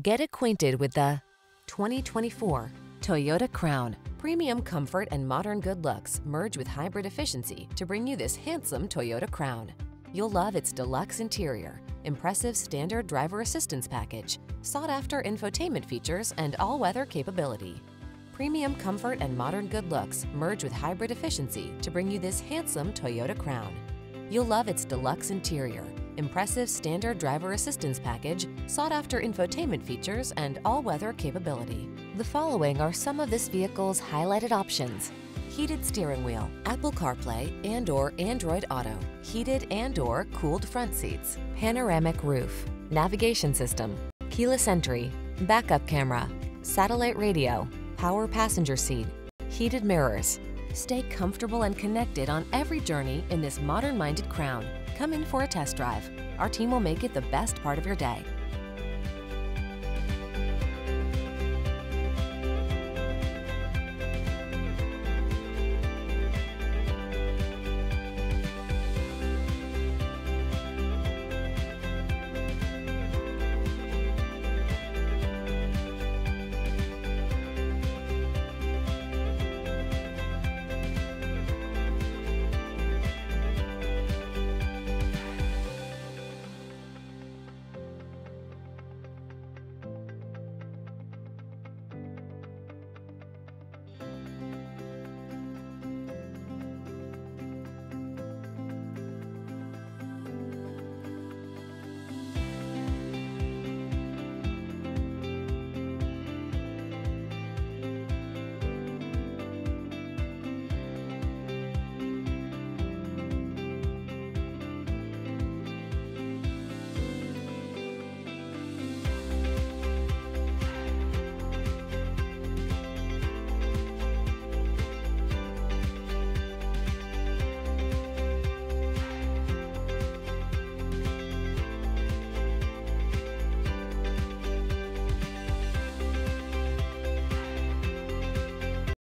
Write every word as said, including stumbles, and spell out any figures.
Get acquainted with the twenty twenty-four Toyota Crown. Premium comfort and modern good looks merge with hybrid efficiency to bring you this handsome Toyota Crown. You'll love its deluxe interior, impressive standard driver assistance package, sought-after infotainment features, and all-weather capability. Premium comfort and modern good looks merge with hybrid efficiency to bring you this handsome Toyota Crown. You'll love its deluxe interior, impressive standard driver assistance package, sought-after infotainment features, and all-weather capability. The following are some of this vehicle's highlighted options: heated steering wheel, Apple CarPlay and or Android Auto, heated and or cooled front seats, panoramic roof, navigation system, keyless entry, backup camera, satellite radio, power passenger seat, heated mirrors. Stay comfortable and connected on every journey in this modern-minded Crown. Come in for a test drive. Our team will make it the best part of your day.